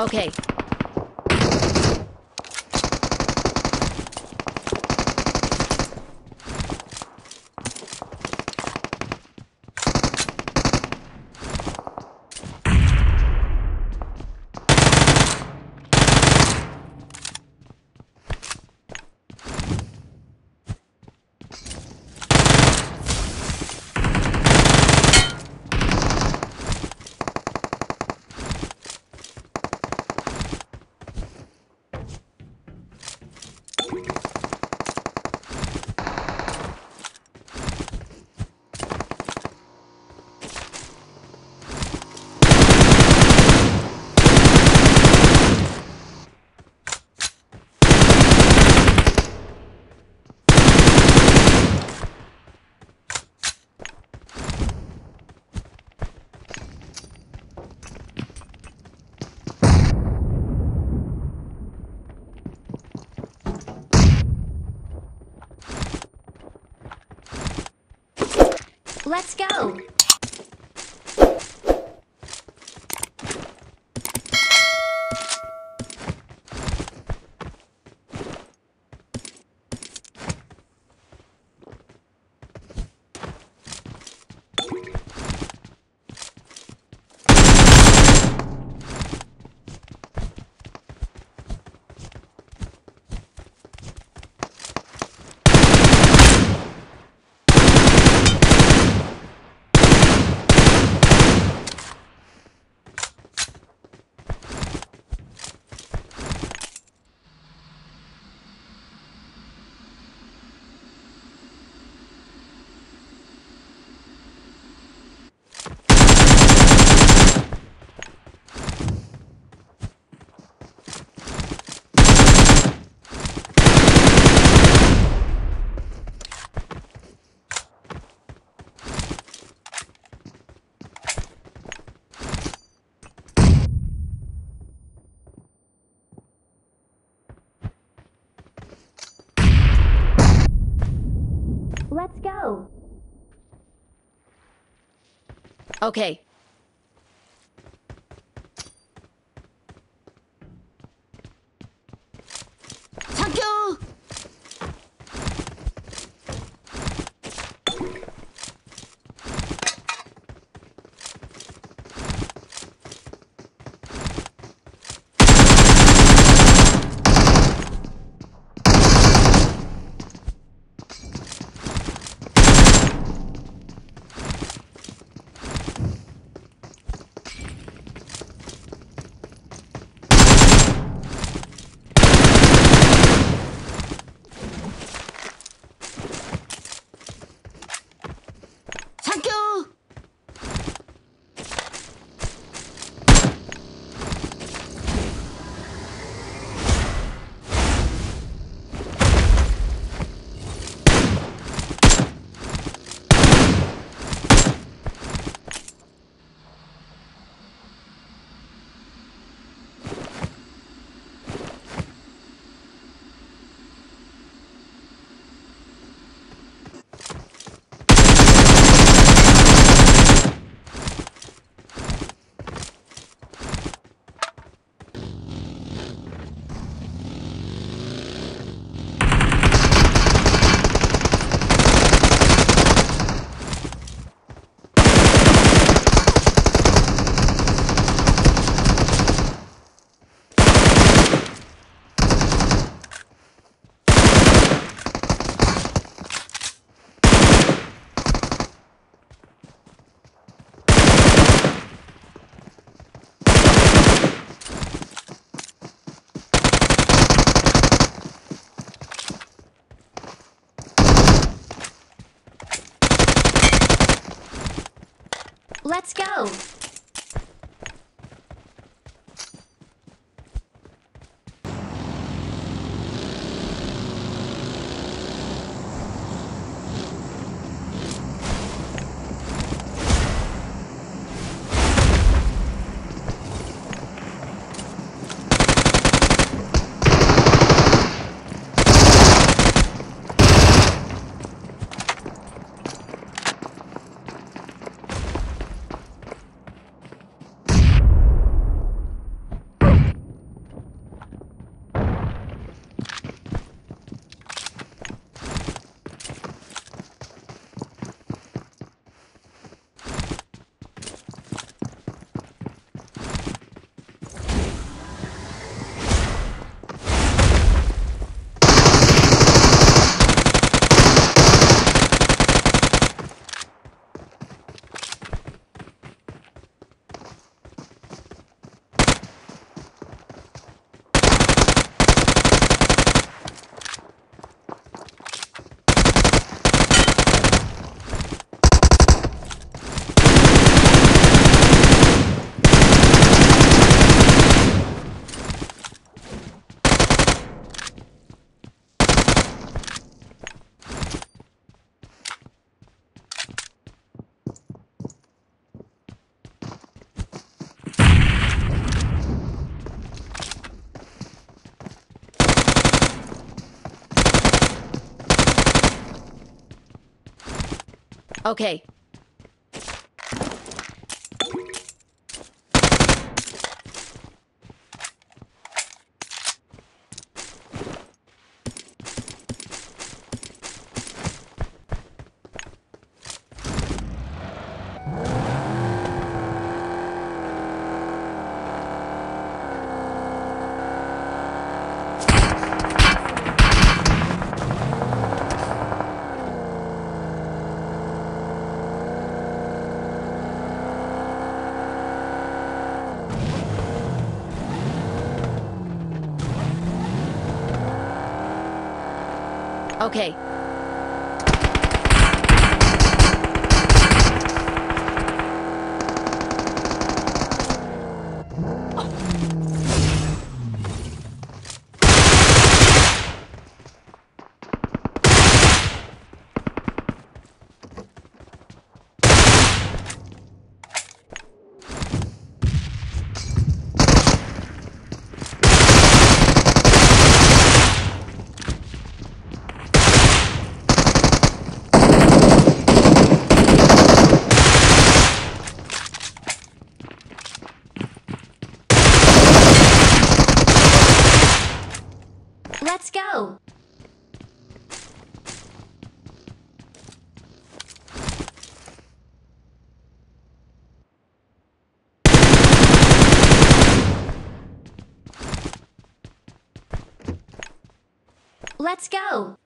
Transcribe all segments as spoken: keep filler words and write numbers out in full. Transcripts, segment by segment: Okay. Let's go! Let's go. Okay. Thank you. Let's go! Okay. Okay. Let's go! Let's go!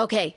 Okay.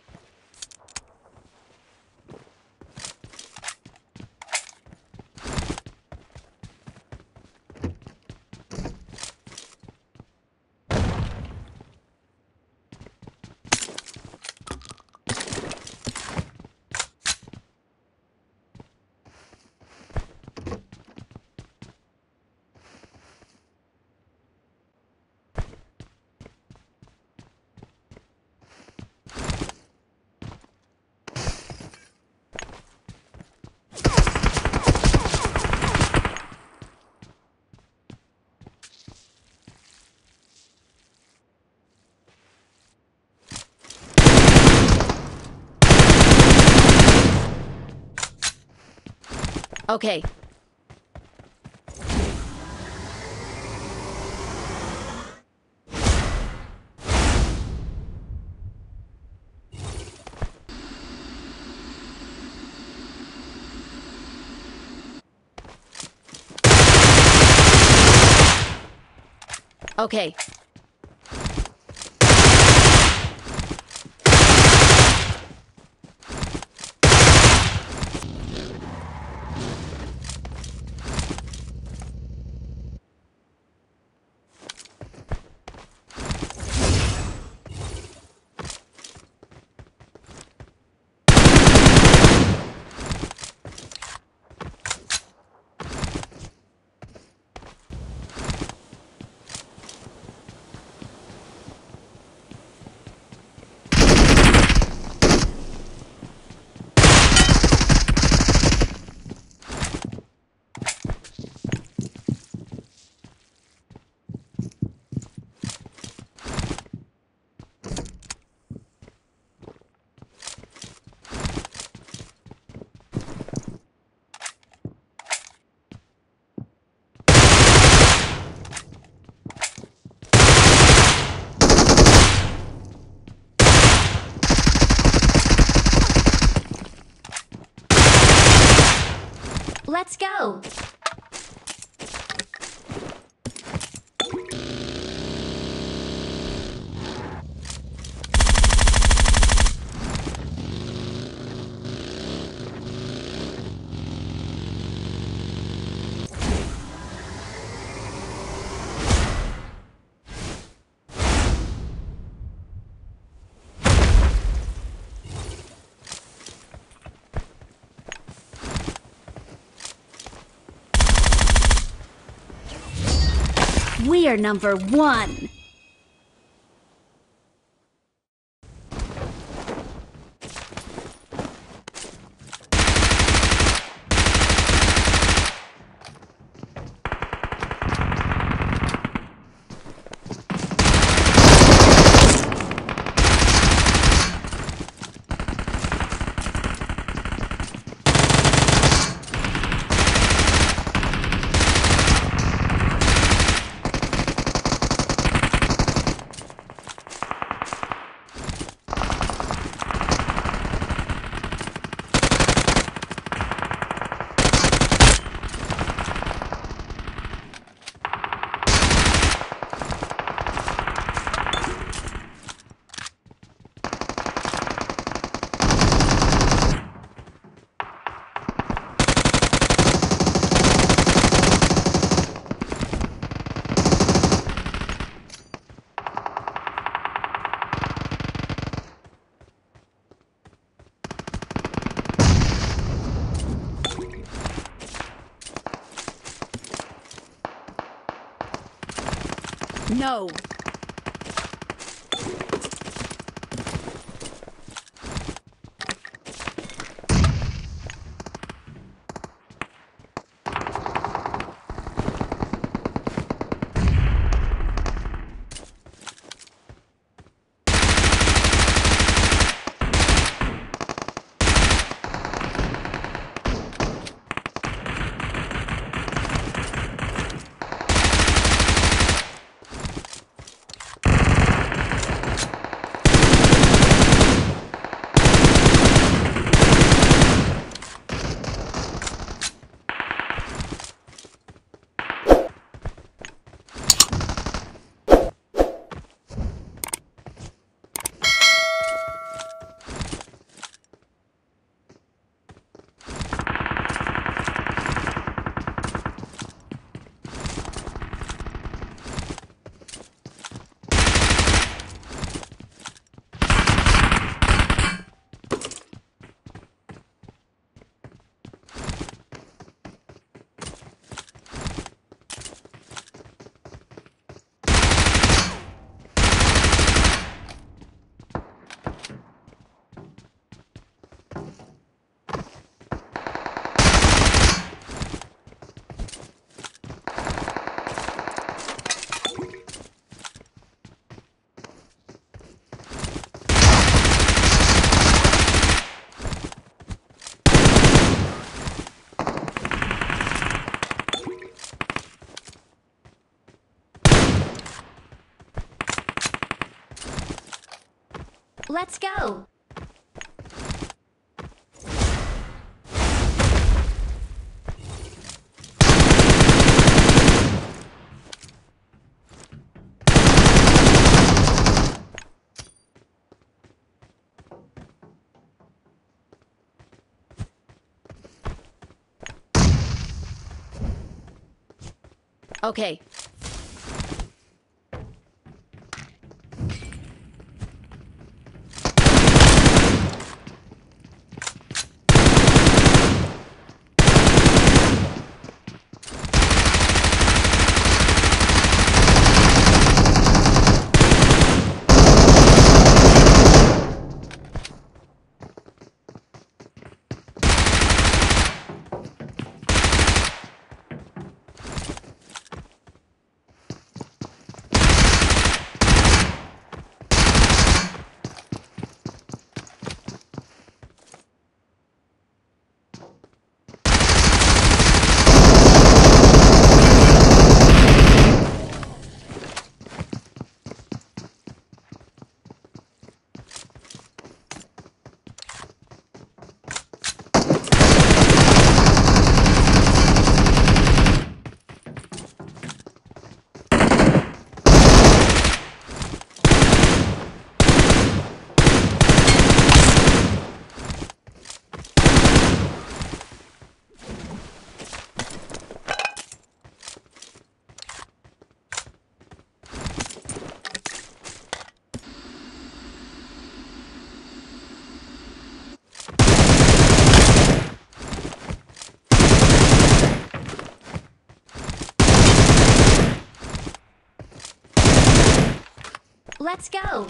Okay. Okay. Let's go! We are number one. No. Let's go! Okay. Let's go!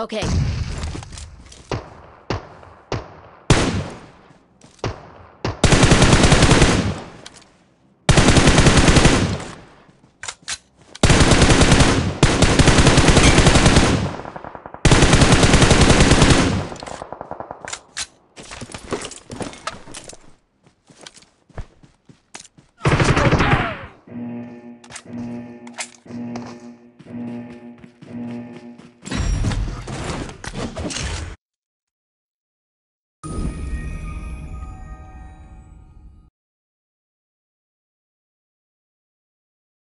Okay.